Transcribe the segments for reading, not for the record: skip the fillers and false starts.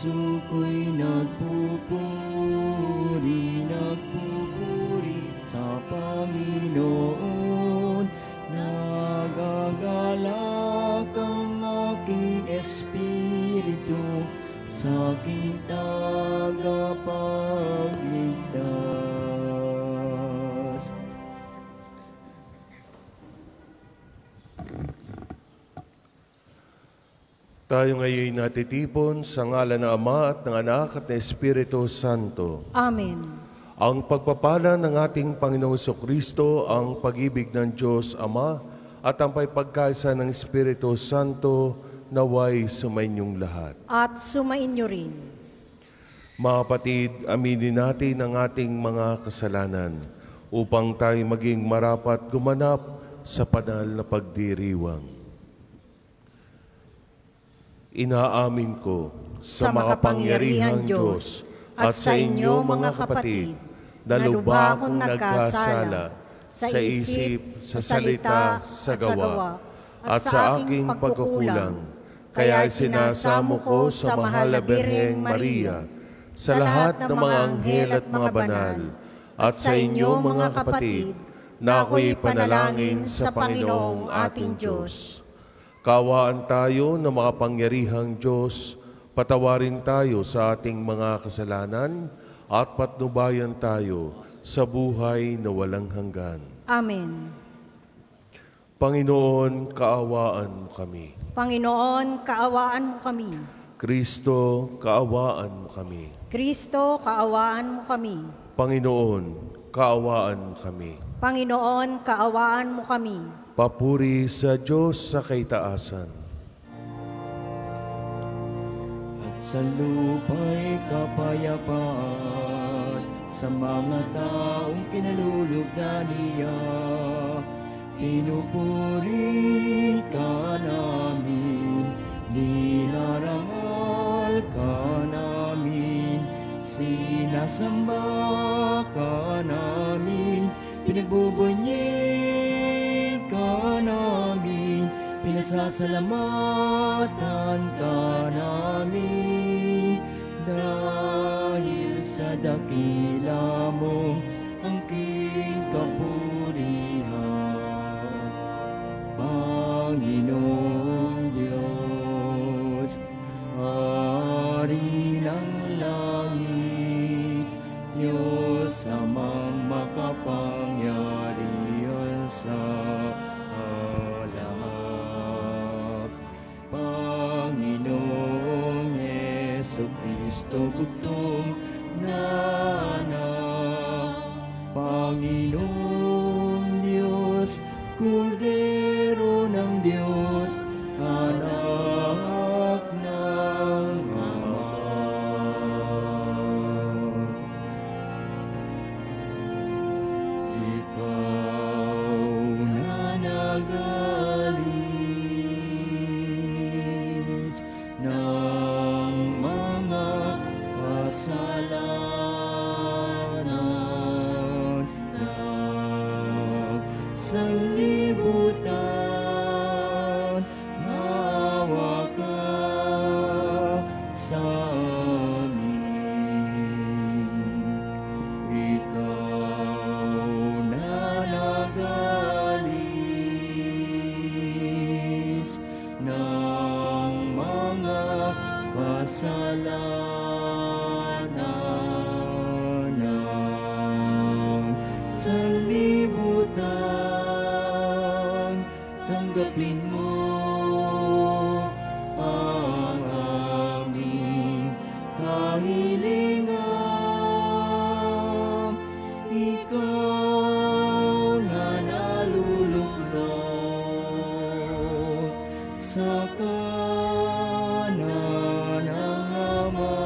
Puso ko'y nagpupuri sa Panginoon. Nagagalak ang aking espiritu sa aking tagapagligtas. Tayo ngayon natitipon sa ngalan ng Ama at ng Anak at ng Espiritu Santo. Amen. Ang pagpapala ng ating Panginoong Jesucristo, ang pag-ibig ng Diyos Ama, at ang pagkaisa ng Espiritu Santo, naway sumainyong lahat. At sumainyo rin. Mga kapatid, aminin natin ang ating mga kasalanan upang tayo maging marapat gumanap sa banal na pagdiriwang. Inaamin ko sa makapangyarihang Diyos at sa inyo mga kapatid na lubha akong nagkasala sa isip, sa salita, sa gawa at sa aking pagkukulang. Kaya sinasamo ko sa mahal na Birheng Maria, sa lahat ng mga anghel at mga banal at sa inyo mga kapatid na ako'y panalangin sa Panginoong ating Diyos. Kawaan tayo ng makapangyarihang Diyos, patawarin tayo sa ating mga kasalanan at patnubayan tayo sa buhay na walang hanggan. Amen. Panginoon, kaawaan mo kami. Panginoon, kaawaan mo kami. Kristo, kaawaan mo kami. Kristo, kaawaan mo kami. Panginoon, kaawaan mo kami. Panginoon, kaawaan mo kami. Papuri sa Diyos sa kaitaasan. At sa lupa'y kapayapaan sa mga taong kinalulugdan niya. Pinupuri ka namin, dinarangal ka namin, sinasamba ka namin, pinagbubunyi ka namin, pinasasalamatan ka namin, dahil sa dakila mo ang kikapurihan, Panginoong Diyos, Hari ng langit, Diyos amang makapangyarihan sa Kristo butong nanak, Panginoong Diyos, Kordero ng Diyos, anak ng Ama. Ikaw na nagalis na kasalanan ng sanlibutan, maawa ka sa amin. Ikaw na nagalis ng mga kasalanan. Tanggapin mo ang aming kahilingan. Ikaw na nalulugod sa kanan ng Ama.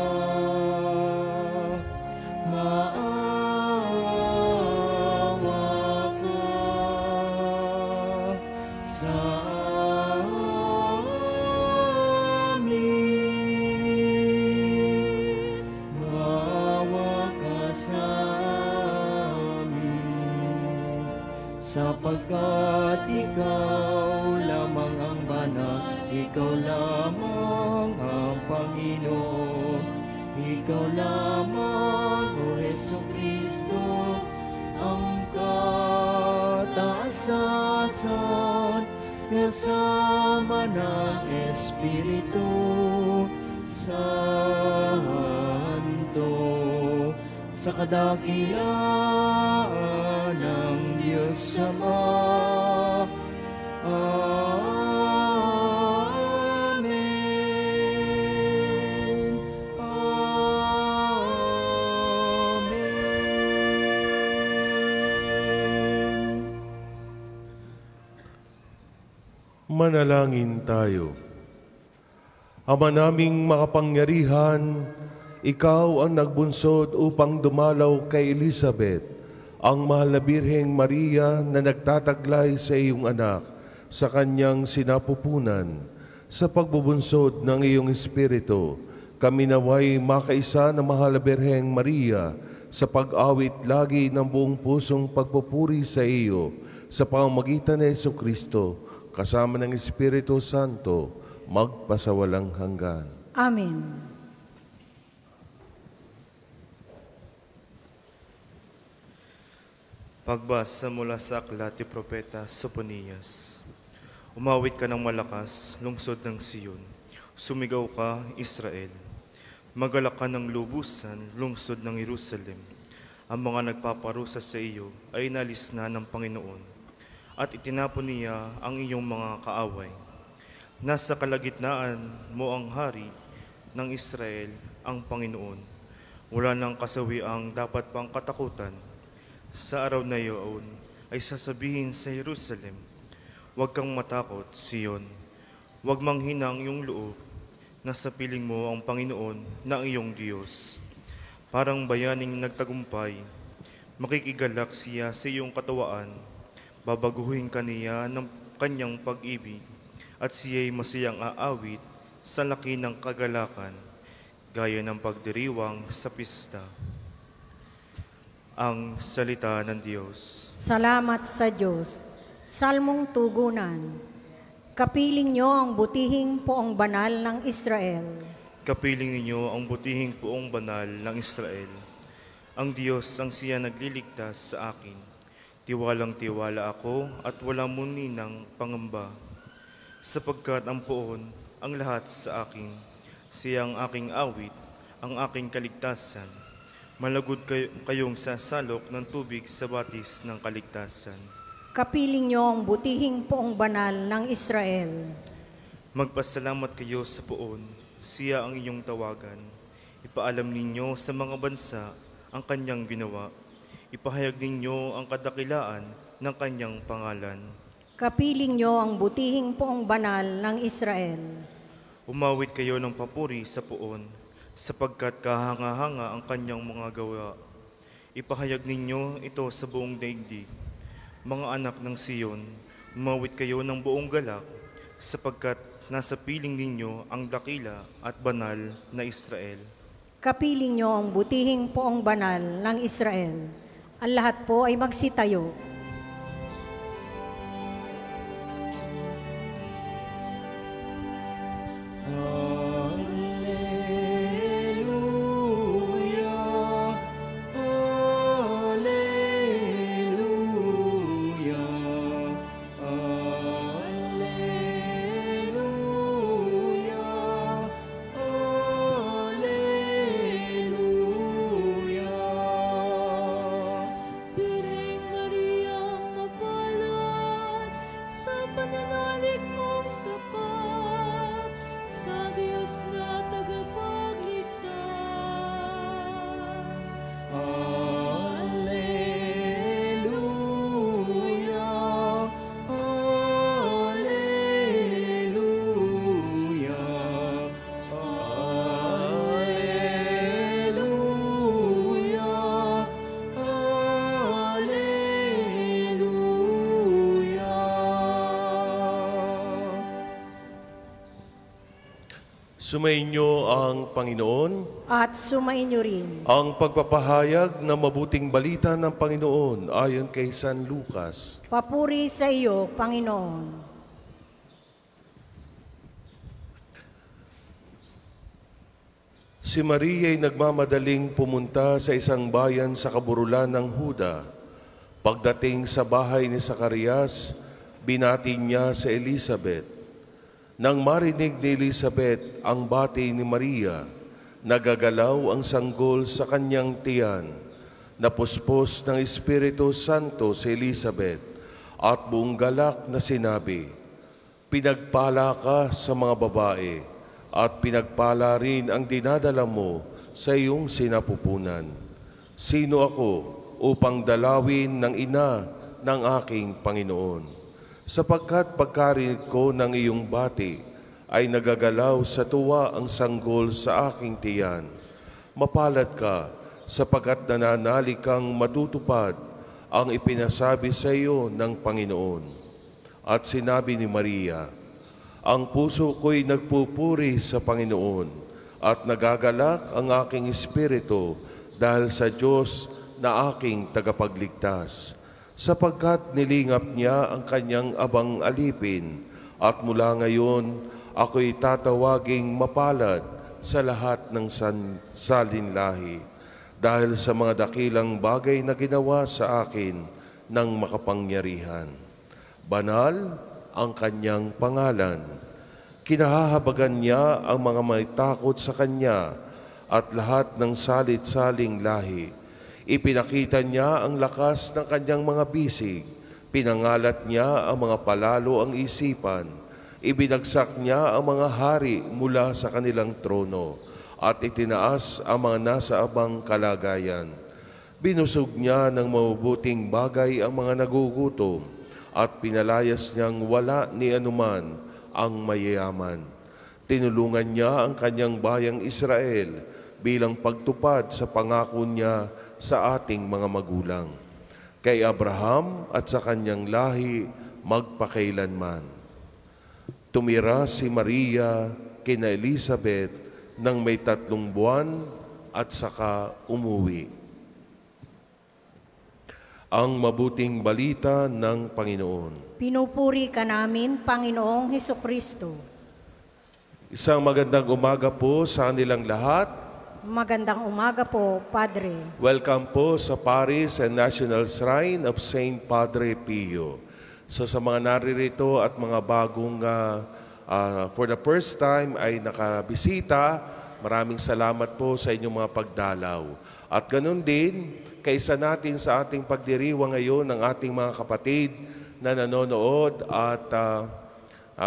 Sapagkat ikaw lamang ang banal, ikaw lamang ang Panginoon. Ikaw lamang, O Jesucristo, ang kataasan, kasama ng Espiritu Santo. Sa kadakilaan ng Diyos Ama, Amen. Amen. Manalangin tayo. Ama naming makapangyarihan, Ikaw ang nagbunsod upang dumalaw kay Elizabeth, ang mahal na Birheng Maria na nagtataglay sa iyong anak sa kanyang sinapupunan. Sa pagbubunsod ng iyong Espiritu, kami naway makaisa na mahal na Birheng Maria sa pag-awit lagi ng buong pusong pagpupuri sa iyo sa pamamagitan ni Jesucristo, kasama ng Espiritu Santo, magpasawalang hanggan. Amen. Pagbasa mula sa aklat ni Propeta Sofonias. Umawit ka ng malakas, lungsod ng Siyon. Sumigaw ka, Israel. Magalak ka ng lubusan, lungsod ng Jerusalem. Ang mga nagpaparusa sa iyo ay inalis na ng Panginoon, at itinapon niya ang iyong mga kaaway. Nasa kalagitnaan mo ang hari ng Israel, ang Panginoon. Wala ng kasawiang dapat pang katakutan. Sa araw na iyon ay sasabihin sa Jerusalem, huwag kang matakot, Siyon. Huwag manghina ang iyong loob. Nasa piling mo ang Panginoon na ang iyong Diyos. Parang bayaning nagtagumpay, makikigalak siya sa iyong katawaan. Babaguhin ka niya ng kanyang pag-ibig, at siya'y masayang aawit sa laki ng kagalakan, gaya ng pagdiriwang sa pista. Ang salita ng Diyos. Salamat sa Diyos. Salmong tugunan. Kapiling niyo ang butihing poong banal ng Israel. Kapiling niyo ang butihing poong banal ng Israel. Ang Diyos ang siya nagliligtas sa akin. Tiwalang-tiwala ako at wala muninang pangamba. Sapagkat ang poon ang lahat sa akin. Siya ang aking awit, ang aking kaligtasan. Malagod kayong sasalok ng tubig sa batis ng kaligtasan. Kapiling niyo ang butihing poong banal ng Israel. Magpasalamat kayo sa poon, siya ang iyong tawagan. Ipaalam ninyo sa mga bansa ang kanyang ginawa. Ipahayag ninyo ang kadakilaan ng kanyang pangalan. Kapiling niyo ang butihing poong banal ng Israel. Umawit kayo ng papuri sa poon, sapagkat kahanga-hanga ang kanyang mga gawa. Ipahayag ninyo ito sa buong daigdig. Mga anak ng Siyon, umawit kayo ng buong galak, sapagkat nasa piling ninyo ang dakila at banal na Israel. Kapiling nyo ang butihing poong banal ng Israel. Ang lahat po ay magsitayo. Sumainyo ang Panginoon at sumainyo rin ang pagpapahayag ng mabuting balita ng Panginoon ayon kay San Lucas. Papuri sa iyo, Panginoon. Si Maria ay nagmamadaling pumunta sa isang bayan sa kaburulan ng Huda. Pagdating sa bahay ni Sakarias, binati niya si Elizabeth. Nang marinig ni Elizabeth ang bati ni Maria, nagagalaw ang sanggol sa kanyang tiyan. Napuspos ng Espiritu Santo si Elizabeth at buong galak na sinabi, "Pinagpala ka sa mga babae, at pinagpala rin ang dinadala mo sa iyong sinapupunan. Sino ako upang dalawin ng ina ng aking Panginoon? Sapagkat pagkarinig ko ng iyong bati, ay nagagalaw sa tuwa ang sanggol sa aking tiyan. Mapalad ka, sapagkat nananalig kang matutupad ang ipinasabi sa iyo ng Panginoon." At sinabi ni Maria, "Ang puso ko'y nagpupuri sa Panginoon at nagagalak ang aking espiritu dahil sa Diyos na aking tagapagligtas, sapagkat nilingap niya ang kanyang abang alipin at mula ngayon ako'y tatawaging mapalad sa lahat ng salinlahi dahil sa mga dakilang bagay na ginawa sa akin ng makapangyarihan. Banal ang kanyang pangalan. Kinahahabagan niya ang mga may takot sa kanya at lahat ng salit-saling lahi. Ipinakita niya ang lakas ng kanyang mga bisig. Pinangalat niya ang mga palalo ang isipan. Ibinagsak niya ang mga hari mula sa kanilang trono at itinaas ang mga nasa abang kalagayan. Binusog niya ng mabubuting bagay ang mga nagugutom at pinalayas niyang wala ni anuman ang mayayaman. Tinulungan niya ang kanyang bayang Israel bilang pagtupad sa pangako niya sa ating mga magulang, kay Abraham at sa kanyang lahi magpakailanman." Tumira si Maria kina Elizabeth nang may 3 buwan at saka umuwi. Ang mabuting balita ng Panginoon. Pinupuri ka namin, Panginoong Jesucristo. Isang magandang umaga po sa nilang lahat. Magandang umaga po, Padre. Welcome po sa Paris and National Shrine of Saint Padre Pio. So sa mga naririto at mga bagong for the first time ay nakabisita, maraming salamat po sa inyong mga pagdalaw. At ganun din, kaysa natin sa ating pagdiriwa ngayon ng ating mga kapatid na nanonood at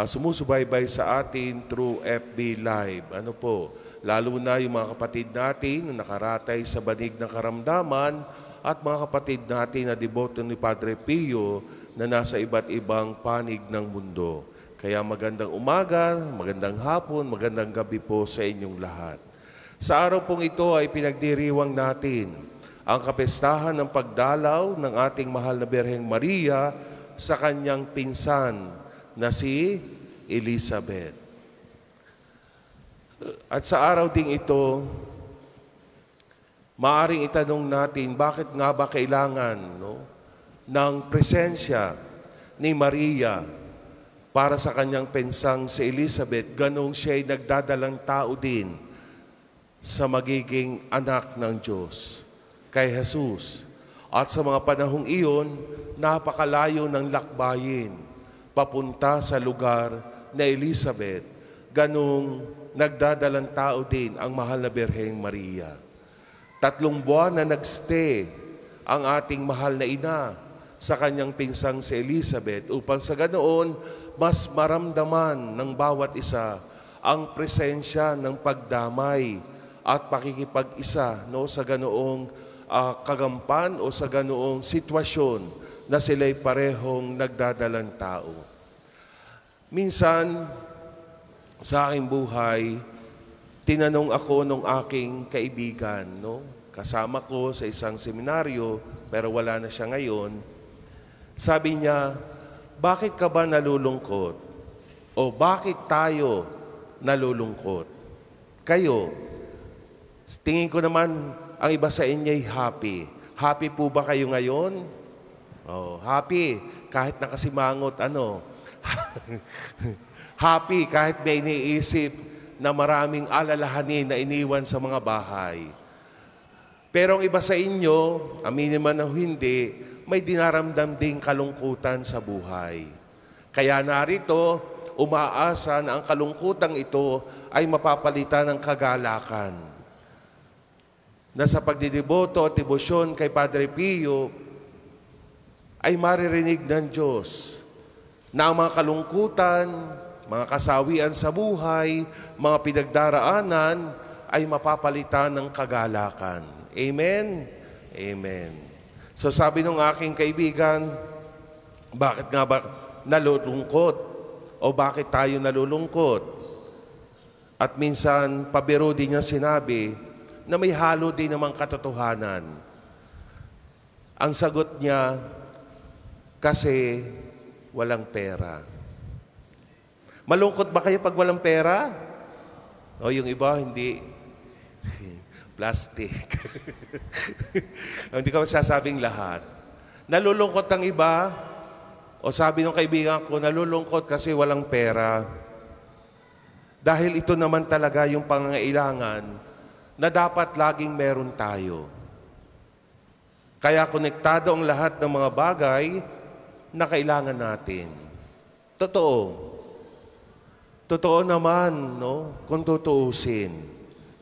sumusubaybay sa atin through FB Live. Ano po? Lalo na yung mga kapatid natin na nakaratay sa banig ng karamdaman at mga kapatid natin na deboto ni Padre Pio na nasa iba't ibang panig ng mundo. Kaya magandang umaga, magandang hapon, magandang gabi po sa inyong lahat. Sa araw pong ito ay pinagdiriwang natin ang kapestahan ng pagdalaw ng ating mahal na Birheng Maria sa kanyang pinsan na si Elizabeth. At sa araw ding ito, maaaring itanong natin, bakit nga ba kailangan ng presensya ni Maria para sa kanyang pinsang si Elizabeth, ganong siya ay nagdadalang tao din sa magiging anak ng Diyos, kay Hesus. At sa mga panahong iyon, napakalayo ng lakbayin papunta sa lugar na Elizabeth. Ganong nagdadalang tao din ang mahal na Birheng Maria. 3 buwan na nagstay ang ating mahal na ina sa kanyang pinsang si Elizabeth upang sa ganoon mas maramdaman ng bawat isa ang presensya ng pagdamay at pakikipag-isa sa ganoong kagampan o sa ganoong sitwasyon na sila'y parehong nagdadalang tao. Minsan, sa aking buhay, tinanong ako nung aking kaibigan, kasama ko sa isang seminaryo, pero wala na siya ngayon. Sabi niya, bakit ka ba nalulungkot? O bakit tayo nalulungkot? Kayo, tingin ko naman, ang iba sa inyo'y happy. Happy po ba kayo ngayon? Oh, happy. Kahit nakasimangot, happy kahit may iniisip na maraming alalahanin na iniwan sa mga bahay. Pero ang iba sa inyo, aminin man o hindi, may dinaramdam ding kalungkutan sa buhay. Kaya narito, umaasa na ang kalungkutan ito ay mapapalitan ng kagalakan. Na sa pagdideboto at debosyon kay Padre Pio, ay maririnig ng Diyos na ang mga kalungkutan, mga kasawian sa buhay, mga pinagdaraanan ay mapapalitan ng kagalakan. Amen? Amen. So sabi ng aking kaibigan, bakit nga ba nalulungkot? O bakit tayo nalulungkot? At minsan, pabiro din niya sinabi na may halo din namang katotohanan. Ang sagot niya, kasi walang pera. Malungkot ba kayo pag walang pera? O yung iba, hindi. Plastic. Hindi ko masasabing lahat. Nalulungkot ang iba, o sabi ng kaibigan ko, nalulungkot kasi walang pera. Dahil ito naman talaga yung pangangailangan na dapat laging meron tayo. Kaya konektado ang lahat ng mga bagay na kailangan natin. Totoo. Totoo naman, no? Kung tutuusin.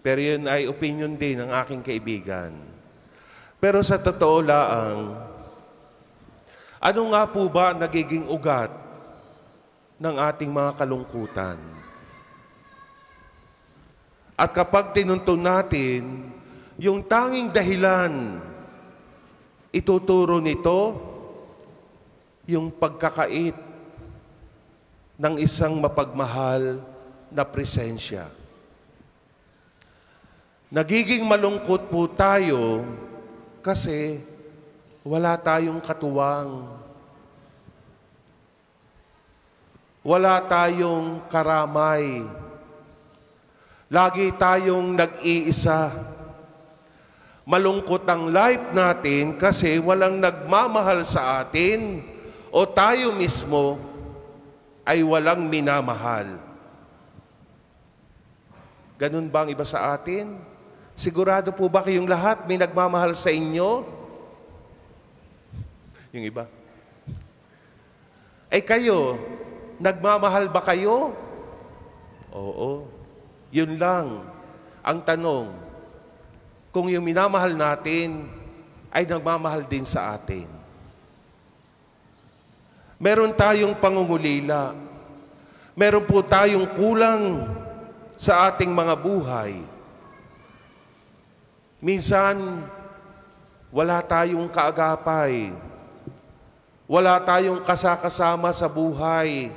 Pero yun ay opinion din ng aking kaibigan. Pero sa totoo lang, ano nga po ba nagiging ugat ng ating mga kalungkutan? At kapag tinuntun natin, yung tanging dahilan, ituturo nito yung pagkakait ng isang mapagmahal na presensya. Nagiging malungkot po tayo kasi wala tayong katuwang, wala tayong karamay, lagi tayong nag-iisa. Malungkot ang life natin kasi walang nagmamahal sa atin o tayo mismo ay walang minamahal. Ganun ba ang iba sa atin? Sigurado po ba kayong lahat may nagmamahal sa inyo? Yung iba. Ay kayo, nagmamahal ba kayo? Oo. Yun lang ang tanong. Kung yung minamahal natin ay nagmamahal din sa atin. Meron tayong pangungulila. Meron po tayong kulang sa ating mga buhay. Minsan, wala tayong kaagapay. Wala tayong kasakasama sa buhay.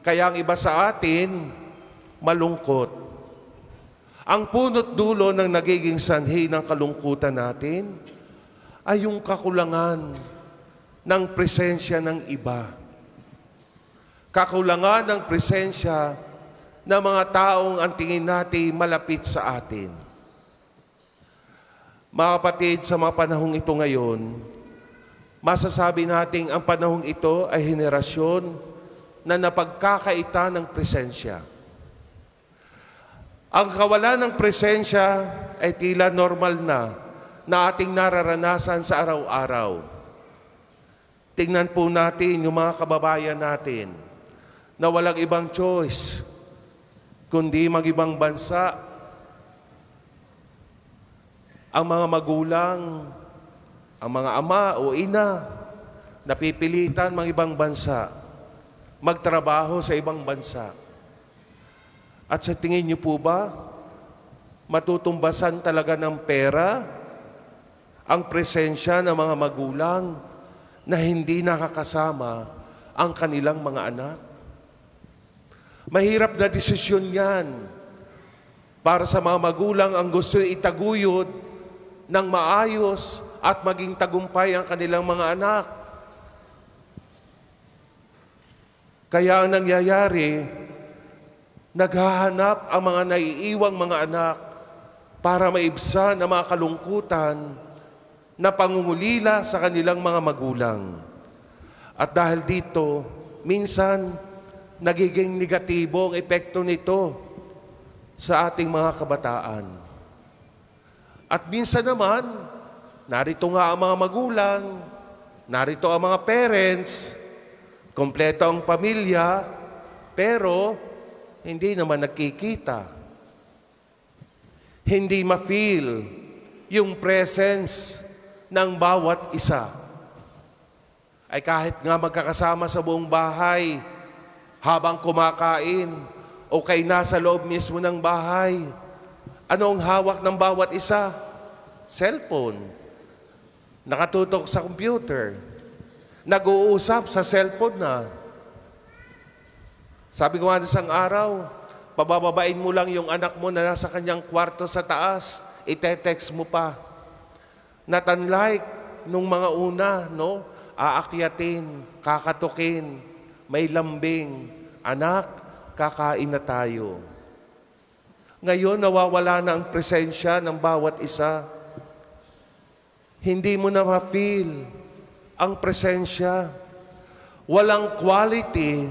Kaya ang iba sa atin, malungkot. Ang punot dulo ng nagiging sanhi ng kalungkutan natin ay yung kakulangan ng presensya ng iba. Kakulangan ng presensya ng mga taong ang tingin natin malapit sa atin. Mga kapatid, sa mga panahong ito ngayon, masasabi natin ang panahong ito ay henerasyon na napagkakaita ng presensya. Ang kawalan ng presensya ay tila normal na ating nararanasan sa araw-araw. Tingnan po natin yung mga kababayan natin na walang ibang choice, kundi mag-ibang bansa. Ang mga magulang, ang mga ama o ina, napipilitan mag-ibang bansa, magtrabaho sa ibang bansa. At sa tingin niyo po ba, matutumbasan talaga ng pera ang presensya ng mga magulang na hindi nakakasama ang kanilang mga anak? Mahirap na desisyon yan. Para sa mga magulang ang gusto itaguyod ng maayos at maging tagumpay ang kanilang mga anak. Kaya ang nangyayari, naghahanap ang mga naiiwang mga anak para maibsan ang mga kalungkutan na pangungulila sa kanilang mga magulang. At dahil dito, minsan, nagiging negatibo ang epekto nito sa ating mga kabataan. At minsan naman, narito nga ang mga magulang, narito ang mga parents, kompleto ang pamilya, pero hindi naman nakikita. Hindi ma-feel yung presence ng bawat isa. Ay kahit nga magkakasama sa buong bahay, habang kumakain, o kay nasa loob mismo ng bahay, ano ang hawak ng bawat isa? Cellphone. Nakatutok sa computer. Nag-uusap sa cellphone na. Sabi ko nga isang araw, pabababain mo lang yung anak mo na nasa kanyang kwarto sa taas, itetext mo pa. Not unlike nung mga una, no? Aakyatin, kakatukin, may lambing. Anak, kakain na tayo. Ngayon, nawawala na ang presensya ng bawat isa. Hindi mo na ma-feel ang presensya. Walang quality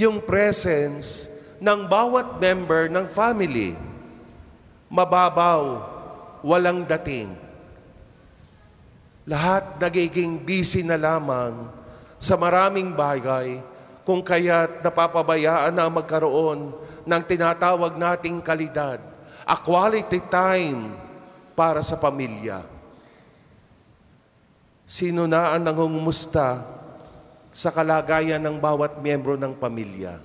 yung presence ng bawat member ng family. Mababaw, walang dating. Lahat nagiging busy na lamang sa maraming bagay kung kaya't napapabayaan na magkaroon ng tinatawag nating kalidad, a quality time para sa pamilya. Sino na ang nangungumusta sa kalagayan ng bawat miyembro ng pamilya?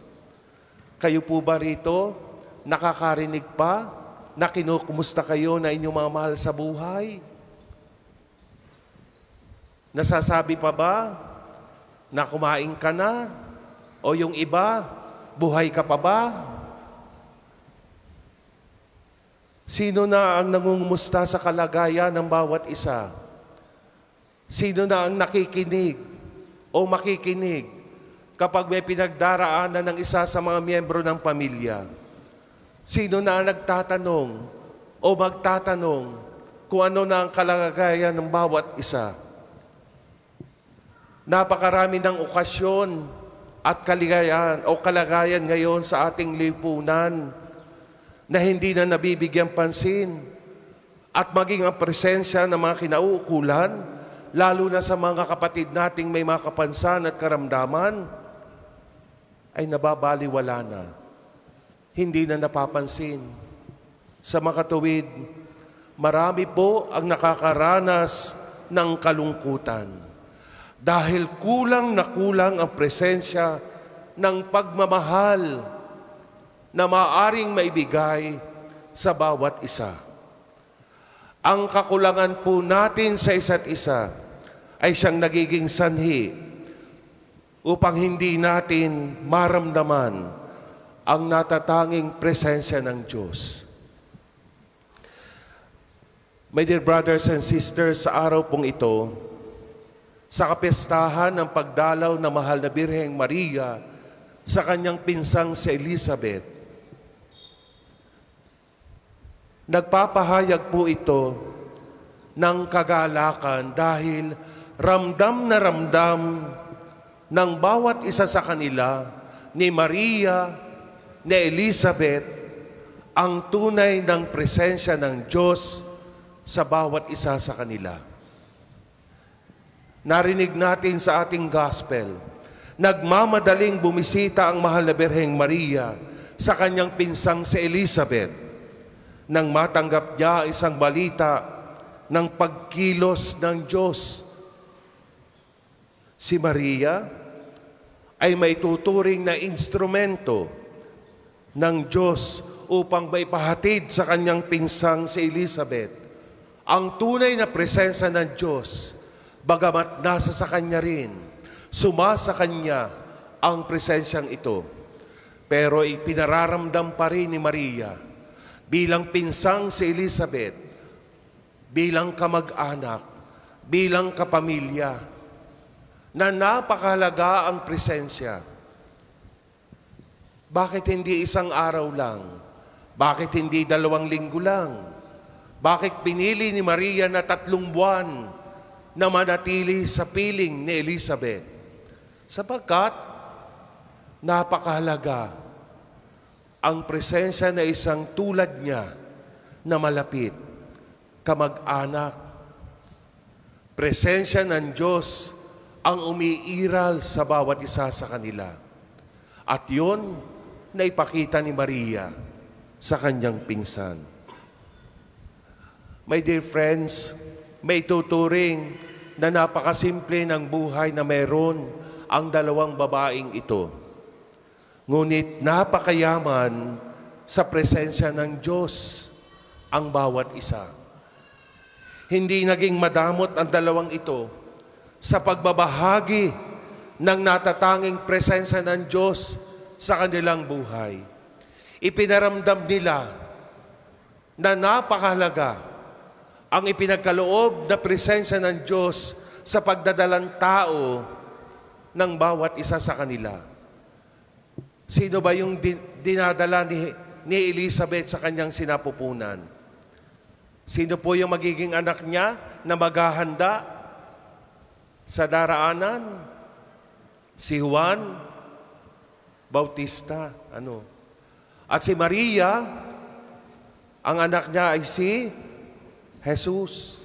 Kayo po ba rito, nakakarinig pa, na kinukumusta kayo na inyong mga mahal sa buhay? Nasasabi pa ba na kumain ka na? O yung iba, buhay ka pa ba? Sino na ang nangungumusta sa kalagayan ng bawat isa? Sino na ang nakikinig o makikinig kapag may pinagdaraanan ng isa sa mga miyembro ng pamilya? Sino na ang nagtatanong o magtatanong kung ano na ang kalagayan ng bawat isa? Napakarami ng okasyon at kaligayahan o kalagayan ngayon sa ating lipunan na hindi na nabibigyan pansin, at maging ang presensya ng mga kinauukulan, lalo na sa mga kapatid nating may mga kapansanan at karamdaman, ay nababaliwala na, hindi na napapansin. Sa makatuwid, marami po ang nakakaranas ng kalungkutan dahil kulang na kulang ang presensya ng pagmamahal na maaring maibigay sa bawat isa. Ang kakulangan po natin sa isa't isa ay siyang nagiging sanhi upang hindi natin maramdaman ang natatanging presensya ng Diyos. My dear brothers and sisters, sa araw pong ito, sa kapestahan ng pagdalaw ng mahal na Birheng Maria sa kanyang pinsang si Elizabeth, nagpapahayag po ito ng kagalakan dahil ramdam na ramdam ng bawat isa sa kanila, ni Maria, ni Elizabeth, ang tunay ng presensya ng Diyos sa bawat isa sa kanila. Narinig natin sa ating gospel, nagmamadaling bumisita ang mahal na Birheng Maria sa kanyang pinsang si Elizabeth nang matanggap niya isang balita ng pagkilos ng Diyos. Si Maria ay maituturing na instrumento ng Diyos upang maipahatid sa kanyang pinsang si Elizabeth ang tunay na presensya ng Diyos, bagamat nasa sa kanya rin, sumasa kanya ang presensyang ito. Pero ipinararamdam pa rin ni Maria bilang pinsang si Elizabeth, bilang kamag-anak, bilang kapamilya, na napakahalaga ang presensya. Bakit hindi isang araw lang? Bakit hindi 2 linggo lang? Bakit pinili ni Maria na 3 buwan na manatili sa piling ni Elizabeth? Sapagkat napakahalaga ang presensya na isang tulad niya na malapit, kamag-anak. Presensya ng Diyos ang umiiral sa bawat isa sa kanila. At yun na ipakita ni Maria sa kanyang pinsan. My dear friends, may tuturing na napakasimple ng buhay na meron ang dalawang babaeng ito. Ngunit napakayaman sa presensya ng Diyos ang bawat isa. Hindi naging madamot ang dalawang ito sa pagbabahagi ng natatanging presensya ng Diyos sa kanilang buhay. Ipinaramdam nila na napakahalaga ang ipinagkaloob na presensya ng Diyos sa pagdadalang tao ng bawat isa sa kanila. Sino ba yung dinadala ni Elizabeth sa kanyang sinapupunan? Sino po yung magiging anak niya na maghahanda sa daraanan? Si Juan Bautista. At si Maria, ang anak niya ay si Hesus.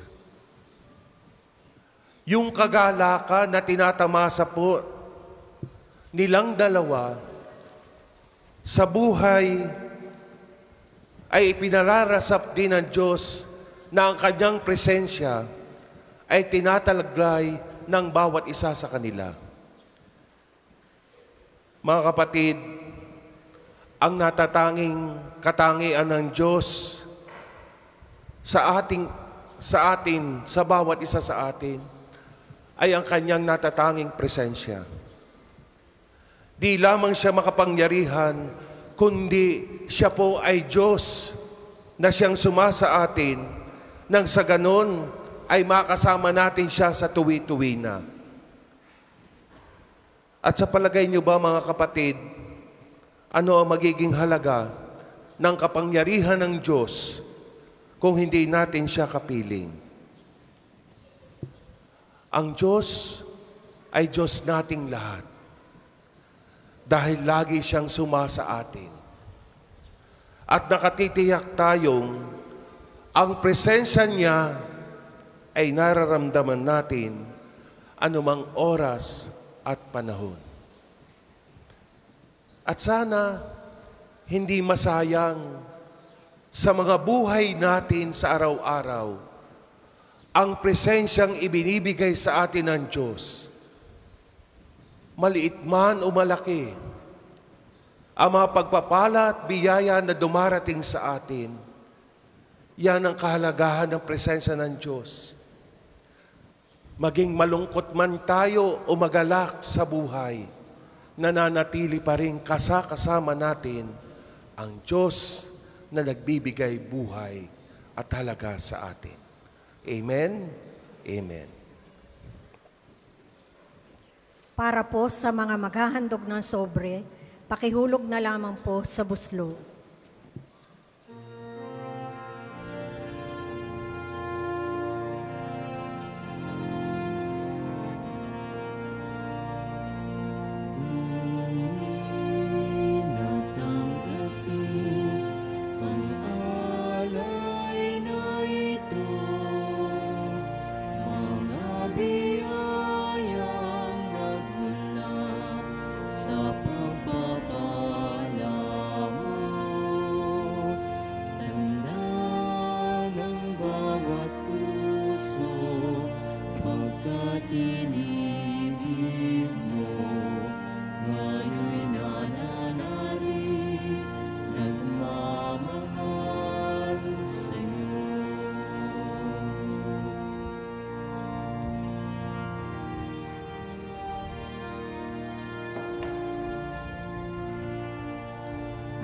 Yung kagalakan na tinatamasa po nilang dalawa sa buhay ay ipinalarasap din ng Diyos na ang kanyang presensya ay tinatalaglay ng bawat isa sa kanila. Mga kapatid, ang natatanging katangian ng Diyos sa bawat isa sa atin, ay ang kanyang natatanging presensya. Di lamang siya makapangyarihan, kundi siya po ay Diyos na siyang sumasa atin nang sa ganon ay makasama natin siya sa tuwi-tuwi na. At sa palagay niyo ba mga kapatid, ano ang magiging halaga ng kapangyarihan ng Diyos kung hindi natin siya kapiling? Ang Diyos ay Diyos nating lahat. Dahil lagi siyang sumasa atin. At nakatitiyak tayong ang presensya niya ay nararamdaman natin anumang oras at panahon. At sana hindi masayang sa mga buhay natin sa araw-araw ang presensyang ibinibigay sa atin ng Diyos. Maliit man o malaki, ang mga pagpapala at biyaya na dumarating sa atin, yan ang kahalagahan ng presensya ng Diyos. Maging malungkot man tayo o magalak sa buhay, nananatili pa rin kasama natin ang Diyos na nagbibigay buhay at halaga sa atin. Amen? Amen. Para po sa mga maghahandog ng sobre, pakihulog na lamang po sa buslo.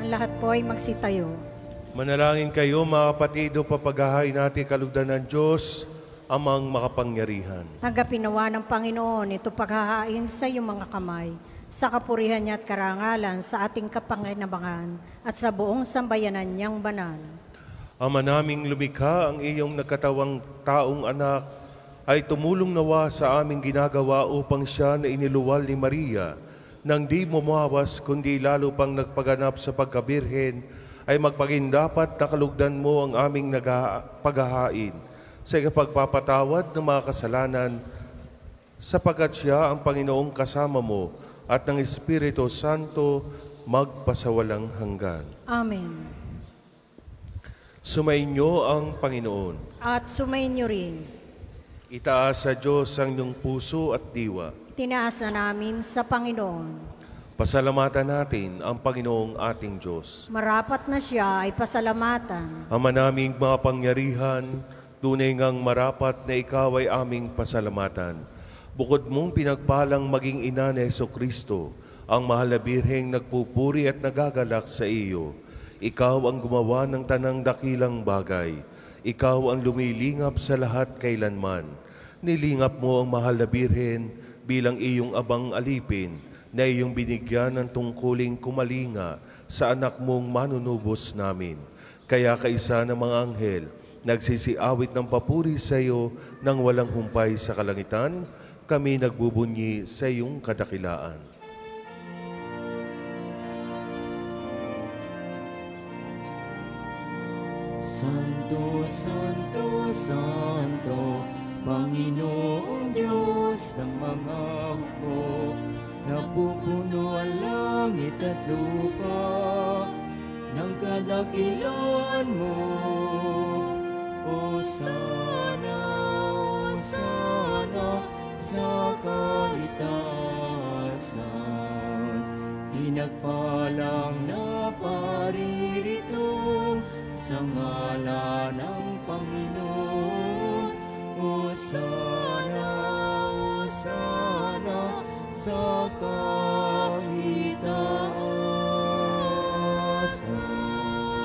Lahat po ay magsitayo. Manalangin kayo, mga kapatid, o papagahain natin kalugdan ng Diyos, amang makapangyarihan. Tanggapin nawa ng Panginoon ito paghahain sa iyong mga kamay, sa kapurihan niya at karangalan sa ating kapanganabangan at sa buong sambayanan niyang banal. Ama naming lumikha, ang iyong nagkatawang taong anak ay tumulong nawa sa aming ginagawa upang siya na iniluwal ni Maria nang di mumuhawas kundi lalo pang nagpaganap sa pagkabirhen, ay magpaging dapat nakalugdan mo ang aming paghahain sa ikapagpapatawad ng mga kasalanan, sapagkat siya ang Panginoong kasama mo at ng Espiritu Santo magpasawalang hanggan. Amen. Sumainyo ang Panginoon. At sumainyo rin. Itaas sa Diyos ang iyong puso at diwa. Itinaas na namin sa Panginoon. Pasalamatan natin ang Panginoong ating Diyos. Marapat na siya ay pasalamatan. Ama naming mapangyarihan, tunay ngang marapat na ikaw ay aming pasalamatan. Bukod mong pinagpalang maging ina ni Jesucristo, ang mahal na birheng nagpupuri at nagagalak sa iyo. Ikaw ang gumawa ng tanang dakilang bagay. Ikaw ang lumilingap sa lahat kailanman. Nilingap mo ang mahal na birhen bilang iyong abang alipin na iyong binigyan ng tungkuling kumalinga sa anak mong manunubos namin. Kaya kaisa ng mga anghel, nagsisiawit ng papuri sa iyo nang walang humpay sa kalangitan, kami nagbubunyi sa iyong kadakilaan. Santo, Santo, Santo, Panginoong Diyos ng mga hukbo, napupuno ang langit at lupa ng kadakilaan mo. Hosana, Hosana, sa kaitaasan, pinagpalang na paririto sa ngala ng Panginoon. Hosana, Hosana sa kaitaasan.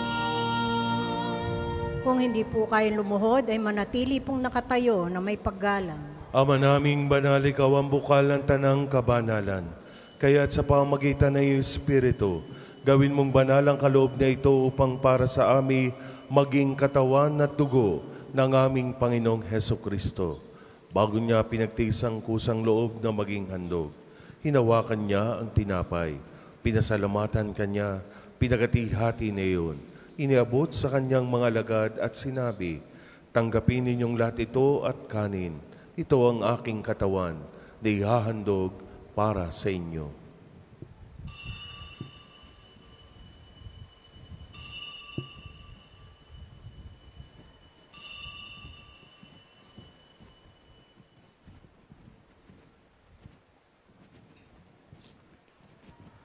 Kung hindi po kayo lumuhod, ay manatili pong nakatayo na may paggalang. Ama naming banal, ikaw ang bukal ng tanang kabanalan. Kaya't sa pamagitan ng iyong Espiritu, gawin mong banal ang kaloob na ito upang para sa amin maging katawan at dugo ng aming Panginoong Hesucristo. Bago niya pinagtiis ang kusang loob na maging handog, hinawakan niya ang tinapay, pinasalamatan kanya, pinagati-hati na iyon, iniabot sa kanyang mga lagad at sinabi, tanggapin ninyong lahat ito at kanin, ito ang aking katawan na ihahandog para sa inyo.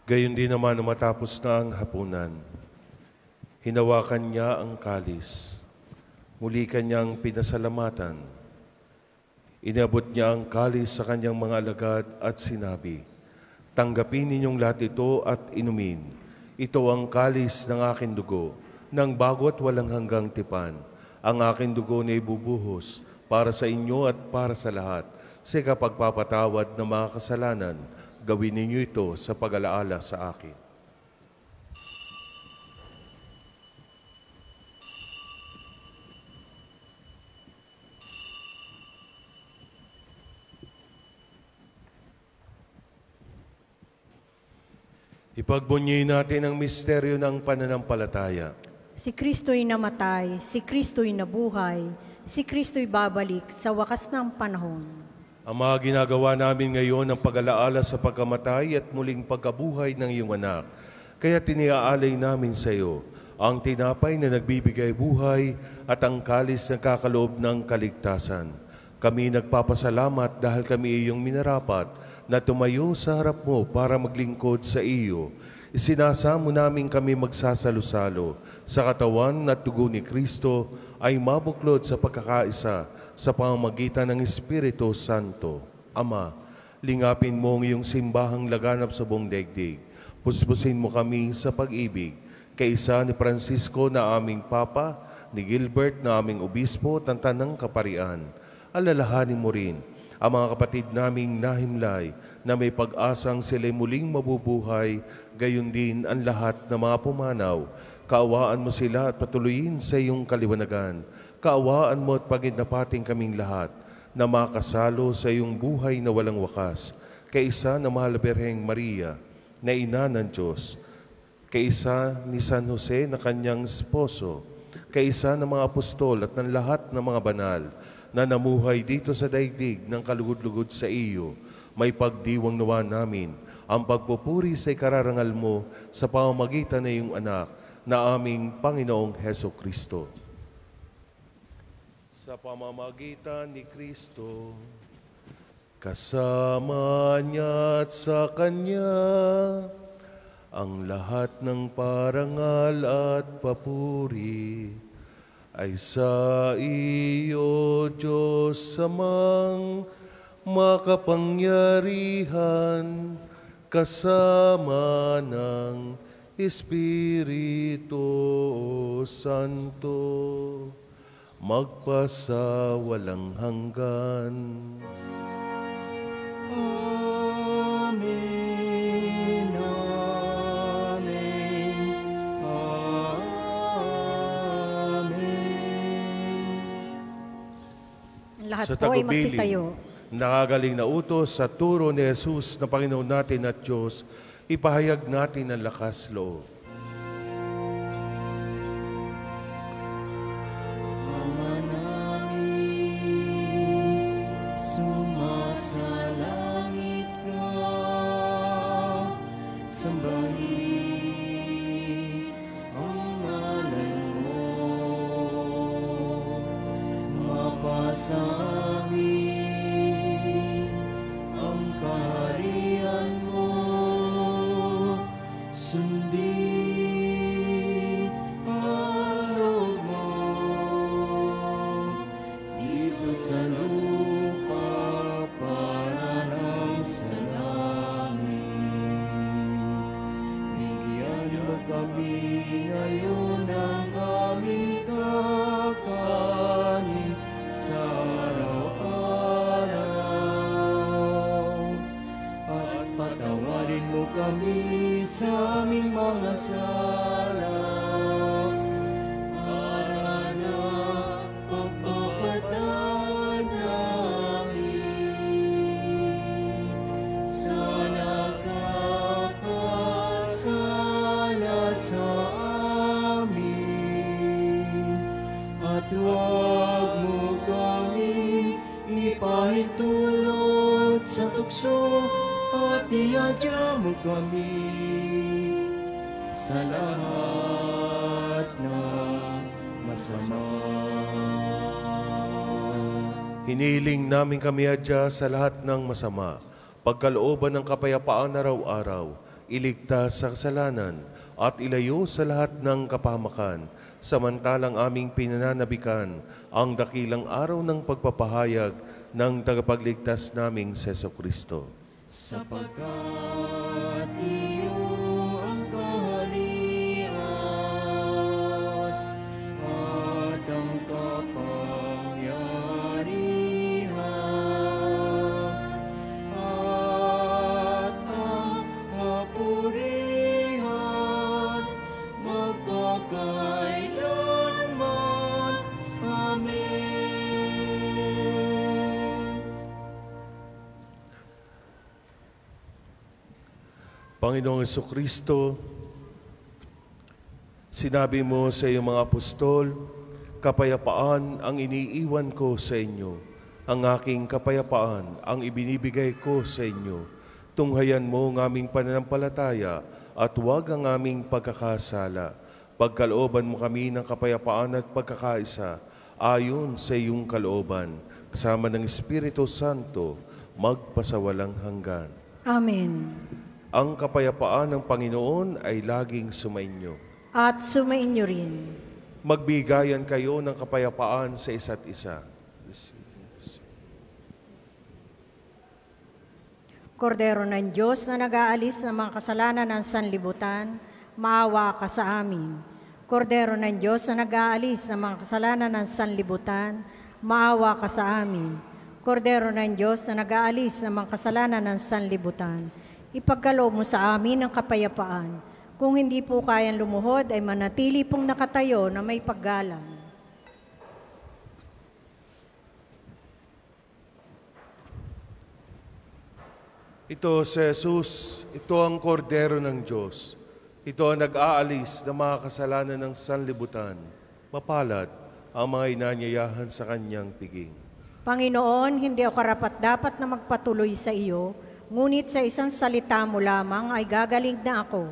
Gayon din naman na matapos na ang hapunan, hinawakan niya ang kalis, muli kanyang pinasalamatan, inabot niya ang kalis sa kanyang mga alagad at sinabi, tanggapin ninyong lahat ito at inumin. Ito ang kalis ng aking dugo, ng bago at walang hanggang tipan. Ang aking dugo na ibubuhos para sa inyo at para sa lahat, sa ikapagpapatawad ng mga kasalanan. Gawin ninyo ito sa pag-alaala sa akin. Ipagbunyiin natin ang misteryo ng pananampalataya. Si Kristo'y namatay, si Kristo'y nabuhay, si Kristo'y babalik sa wakas ng panahon. Ama, ginagawa namin ngayon ang pag-alaala sa pagkamatay at muling pagkabuhay ng iyong anak. Kaya tiniaalay namin sa iyo ang tinapay na nagbibigay buhay at ang kalis na kakaloob ng kaligtasan. Kami nagpapasalamat dahil kami iyong minarapat na tumayo sa harap mo para maglingkod sa iyo. Isinasamo namin kami magsasalo-salo sa katawan at dugo ni Kristo ay mabuklod sa pagkakaisa sa pamamagitan ng Espiritu Santo. Ama, lingapin mo ang iyong simbahang laganap sa buong daigdig. Puspusin mo kami sa pag-ibig, kaisa ni Francisco na aming Papa, ni Gilbert na aming Obispo, ng Tanang Kaparian. Alalahanin mo rin ang mga kapatid naming nahimlay na may pag-asang sila'y muling mabubuhay, gayon din ang lahat na mga pumanaw. Kaawaan mo sila at patuloyin sa iyong kaliwanagan. Kaawaan mo at paginapating kaming lahat na makasalo sa iyong buhay na walang wakas. kaisa ng Mahal na Birheng Maria, na ina ng Diyos, kaisa ni San Jose na kanyang esposo, kaisa ng mga apostol at ng lahat ng mga banal na namuhay dito sa daigdig ng kalugod-lugod sa iyo, may pagdiwang nawa namin ang pagpupuri sa ikararangal mo sa pamamagitan ng iyong anak na aming Panginoong Jesucristo. Sa pamamagitan ni Kristo, kasama niya at sa Kanya, ang lahat ng parangal at papuri ay sa iyo, Diyos Amang makapangyarihan, kasama ng Espiritu Santo, magpasa walang hanggan. Amen, amen, amen. Lahat po ay magsitayo. Nakagaling na utos sa turo ni Hesus na Panginoon natin at Diyos, ipahayag natin ang lakas loob. Hiniling namin kami adya sa lahat ng masama, pagkalooban ng kapayapaan araw-araw, iligtas sa kasalanan, at ilayo sa lahat ng kapahamakan, samantalang aming pinananabikan ang dakilang araw ng pagpapahayag ng tagapagligtas naming Jesucristo. Sapagkat iyo ang kaharian at ang kapurihan, magpakailanman. Amen. Panginoong Jesucristo, sinabi mo sa iyong mga apostol, kapayapaan ang iniiwan ko sa inyo, ang aking kapayapaan ang ibinibigay ko sa inyo. Tunghayan mo ang aming pananampalataya at huwag ang aming pagkakasala. Pagkalooban mo kami ng kapayapaan at pagkakaisa ayon sa iyong kalooban, kasama ng Espiritu Santo, magpasawalang hanggan. Amen. Ang kapayapaan ng Panginoon ay laging sumainyo. At sumainyo rin. Magbigayan kayo ng kapayapaan sa isa't isa. Kordero ng Diyos na nag-aalis ng mga kasalanan ng sanlibutan, maawa ka sa amin. Kordero ng Diyos na nag-aalis ng mga kasalanan ng sanlibutan, maawa ka sa amin. Kordero ng Diyos na nag-aalis ng mga kasalanan ng sanlibutan, ipagkaloob mo sa amin ang kapayapaan. Kung hindi po kayang lumuhod, ay manatili pong nakatayo na may paggalang. Ito si Hesus, ito ang kordero ng Diyos. Ito ang nag-aalis ng mga kasalanan ng sanlibutan. Mapalad ang mga inanyayahan sa kanyang piging. Panginoon, hindi ako karapat-dapat na magpatuloy sa iyo, ngunit sa isang salita mo lamang ay gagaling na ako.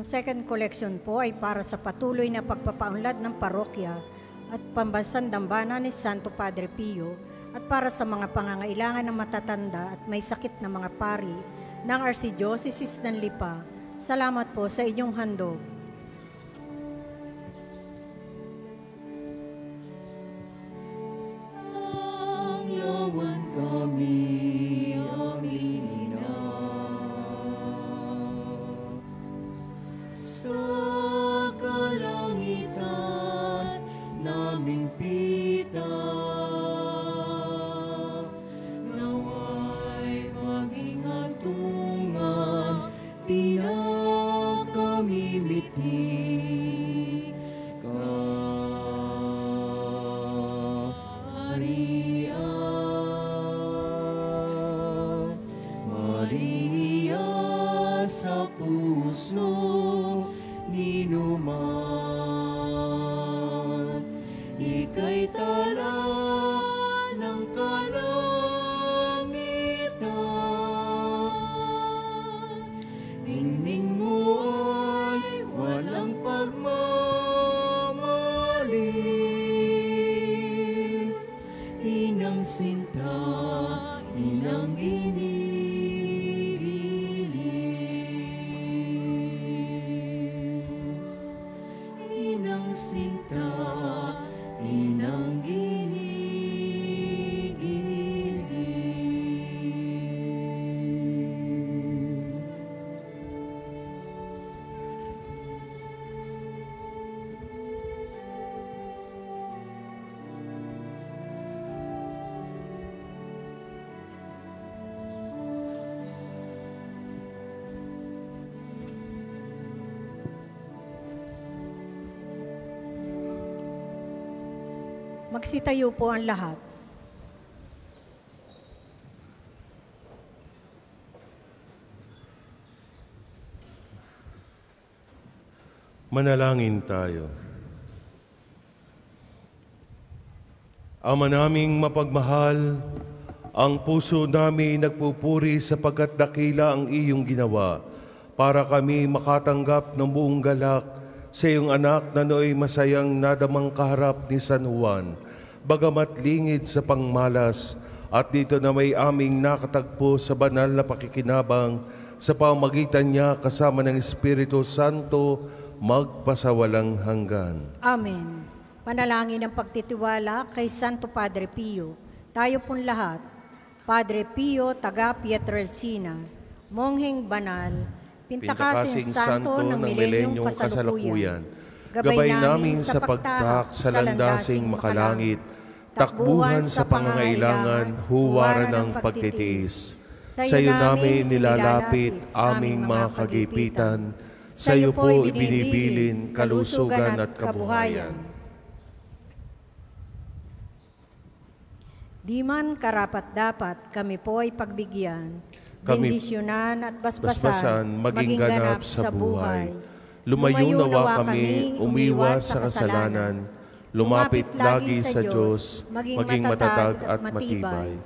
Ang second collection po ay para sa patuloy na pagpapaunlad ng parokya at pambansang dambana ni Santo Padre Pio at para sa mga pangangailangan ng matatanda at may sakit na mga pari ng Archdiocese ng Lipa. Salamat po sa inyong handog. Sinta Magsitayo po ang lahat. Manalangin tayo. Ama naming mapagmahal, ang puso namin nagpupuri sapagkat dakila ang iyong ginawa para kami makatanggap ng buong galak sa iyong anak na nooy masayang nadamang kaharap ni San Juan, bagamat lingid sa pangmalas, at dito na may aming nakatagpo sa banal na pakikinabang sa pamagitan niya kasama ng Espiritu Santo, magpasawalang hanggan. Amen. Panalangin ng pagtitiwala kay Santo Padre Pio. Tayo pong lahat, Padre Pio, taga Pietrelcina, mongheng banal, Pintakasing Santo ng Milenyong Kasalukuyan, gabay namin sa pagtak sa landasing makalangit, takbuhan sa pangangailangan, huwara ng pagtitiis. Sa iyo namin nilalapit aming mga kagipitan, sa iyo po ibinibilin kalusugan at kabuhayan. Di man karapat-dapat kami po ay pagbigyan, bendisyonan at basbasan, maging ganap sa buhay. Lumayo nawa kami, umiwas sa kasalanan, lumapit lagi sa Diyos, maging matatag at matibay.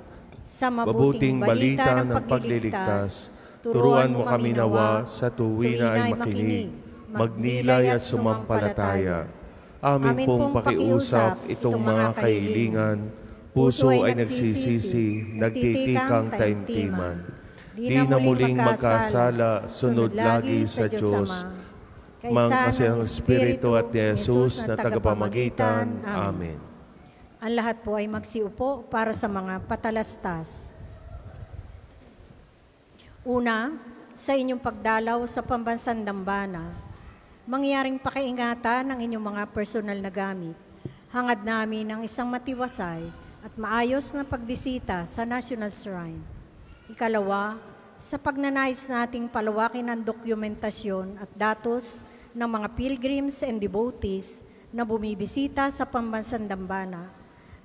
Sa mabuting balita ng pagliligtas, turuan mo kami nawa sa tuwi na ay makinig, magnilay at sumampalataya. Amin pong pakiusap itong mga kailingan, puso ay nagsisisi, nagtitikang taimtiman. Di na muling magkasala, sunod lagi sa Diyos. Kasi ang Espiritu at ni Hesus na tagapamagitan. Amen. Ang lahat po ay magsiupo para sa mga patalastas. Una, sa inyong pagdalaw sa pambansang dambana, mangyaring pakiingatan ng inyong mga personal na gamit. Hangad namin ang isang matiwasay at maayos na pagbisita sa National Shrine. Ikalawa, sa pagnanais nating palawakin ang dokumentasyon at datos ng mga pilgrims and devotees na bumibisita sa pambansang dambana,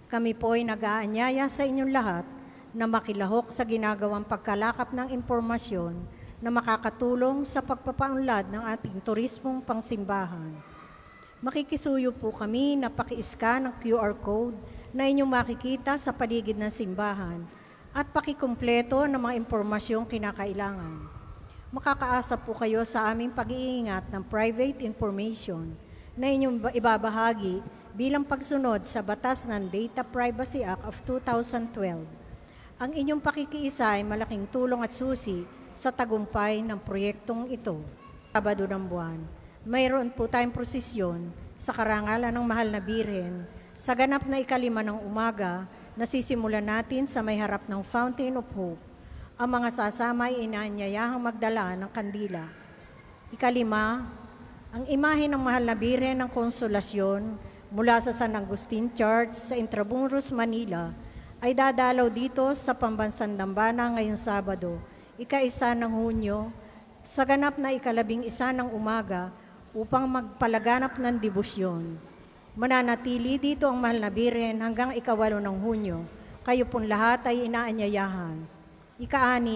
kami po ay nag-aanyaya sa inyong lahat na makilahok sa ginagawang pagkalakap ng impormasyon na makakatulong sa pagpapaunlad ng ating turismong pangsimbahan. Makikisuyo po kami na paki-scan ang QR code na inyong makikita sa paligid ng simbahan at pakikumpleto ng mga impormasyong kinakailangan. Makakaasa po kayo sa aming pag-iingat ng private information na inyong ibabahagi bilang pagsunod sa batas ng Data Privacy Act of 2012. Ang inyong pakikiisa ay malaking tulong at susi sa tagumpay ng proyektong ito. Sabado ng buwan, mayroon po tayong prosesyon sa karangalan ng Mahal na Birhen sa ganap na 5:05 ng umaga. Nasisimulan natin sa may harap ng Fountain of Hope. Ang mga sasama ay inaanyayahang magdala ng kandila. Ikalima, ang imahe ng Mahal na Birhen ng Konsolasyon mula sa San Agustin Church sa Intramuros, Manila ay dadalaw dito sa pambansang dambana ngayong Sabado, 1 Hunyo, sa ganap na 11:00 ng umaga upang magpalaganap ng debosyon. Mananatili dito ang Mahal na Birhen hanggang 8 Hunyo. Kayo pong lahat ay inaanyayahan. Ika-6,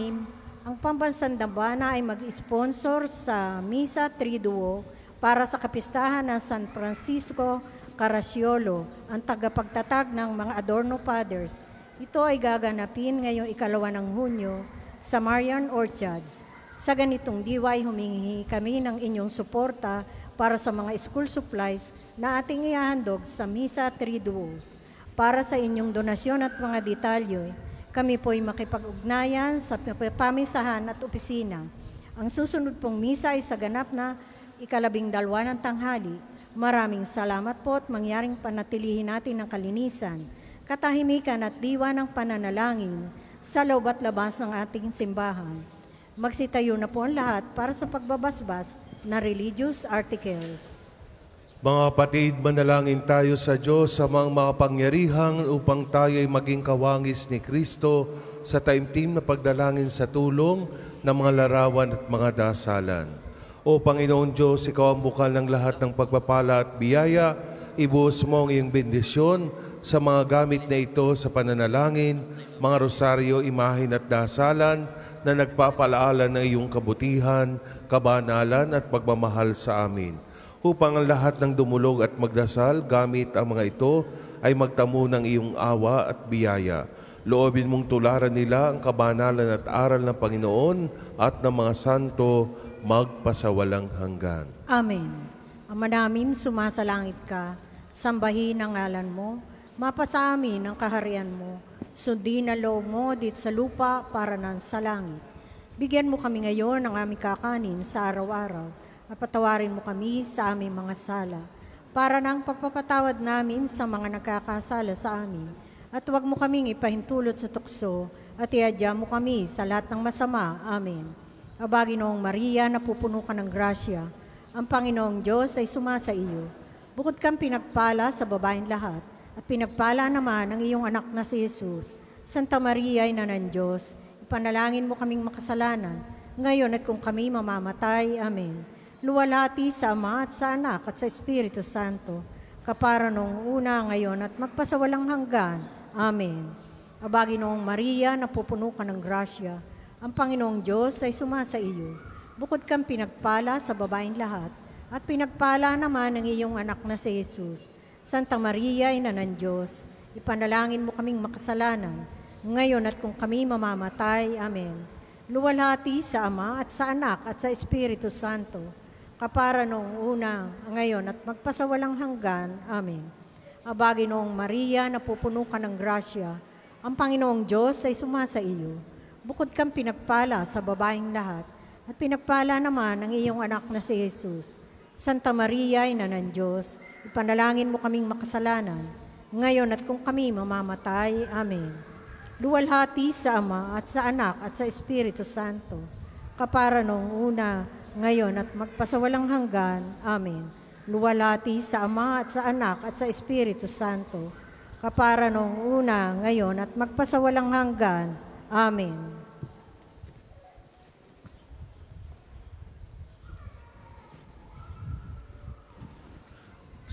ang pambansang dambana ay mag-sponsor sa Misa Triduo para sa kapistahan ng San Francisco Caracciolo, ang tagapagtatag ng mga Adorno Fathers. Ito ay gaganapin ngayong 2 Hunyo sa Marian Orchards. Sa ganitong diway, humingi kami ng inyong suporta para sa mga school supplies na ating ihahandog sa Misa Triduo. Para sa inyong donasyon at mga detalyo, kami po'y makipag-ugnayan sa pamisahan at opisina. Ang susunod pong misa ay sa ganap na 12:00 ng tanghali. Maraming salamat po at mangyaring panatilihin natin ang kalinisan, katahimikan at diwa ng pananalangin sa loob at labas ng ating simbahan. Magsitayo na po ang lahat para sa pagbabasbas na religious articles. Mga kapatid, manalangin tayo sa Diyos sa mga makapangyarihan upang tayo ay maging kawangis ni Kristo sa taimtim na pagdalangin sa tulong ng mga larawan at mga dasalan. O Panginoon Diyos, Ikaw ang bukal ng lahat ng pagpapala at biyaya, ibuhos mo ang iyong bendisyon sa mga gamit na ito sa pananalangin, mga rosaryo, imahin at dasalan na nagpapalaala ng iyong kabutihan, kabanalan at pagmamahal sa amin. Upang ang lahat ng dumulog at magdasal gamit ang mga ito ay magtamo ng iyong awa at biyaya. Loobin mong tularan nila ang kabanalan at aral ng Panginoon at ng mga santo magpasawalang hanggan. Amen. Ama namin, sumasalangit ka, sambahin ang ngalan mo. Mapasa amin ang kaharian mo, sundin ang loob mo dito sa lupa para nan sa langit. Bigyan mo kami ngayon ng aming kakanin sa araw-araw at patawarin mo kami sa aming mga sala para nang pagpapatawad namin sa mga nagkakasala sa amin. At huwag mo kaming ipahintulot sa tukso at iadya mo kami sa lahat ng masama. Amen. O Baginoong Maria, napupuno ka ng grasya. Ang Panginoong Diyos ay sumasa iyo. Bukod kang pinagpala sa babaeng lahat, at pinagpala naman ang iyong anak na si Hesus. Santa Maria, Ina ng Diyos, ipanalangin mo kaming makasalanan, ngayon at kung kami mamamatay. Amen. Luwalhati sa Ama at sa Anak at sa Espiritu Santo, kapara noong una, ngayon at magpasawalang hanggan. Amen. O Baginoong Maria, napupuno ka ng grasya. Ang Panginoong Diyos ay sumasa iyo. Bukod kang pinagpala sa babaeng lahat, at pinagpala naman ang iyong anak na si Hesus. Santa Maria, Ina ng Diyos, ipanalangin mo kaming makasalanan, ngayon at kung kami mamamatay. Amen. Luwalhati sa Ama at sa Anak at sa Espiritu Santo, kapara noong una, ngayon at magpasawalang hanggan. Amen. O Baginoong Maria, napupuno ka ng grasya, ang Panginoong Diyos ay sumasa iyo. Bukod kang pinagpala sa babaeng lahat, at pinagpala naman ang iyong anak na si Hesus. Santa Maria, Ina ng Diyos, ipanalangin mo kaming makasalanan, ngayon at kung kami mamamatay. Amen. Luwalhati sa Ama at sa Anak at sa Espiritu Santo, kapara noong una, ngayon at magpasawalang hanggan. Amen. Luwalhati sa Ama at sa Anak at sa Espiritu Santo, kapara noong una, ngayon at magpasawalang hanggan. Amen.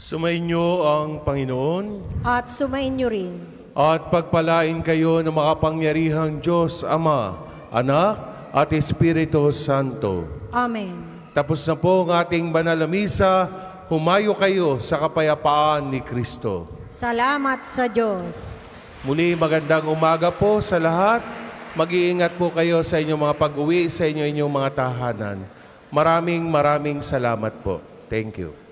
Sumainyo ang Panginoon at sumainyo rin. At pagpalain kayo ng makapangyarihang Diyos, Ama, Anak at Espiritu Santo. Amen. Tapos na po ang ating banal na misa. Humayo kayo sa kapayapaan ni Kristo. Salamat sa Diyos. Muli, magandang umaga po sa lahat. Mag-iingat po kayo sa inyong mga pag-uwi, sa inyong mga tahanan. Maraming salamat po. Thank you.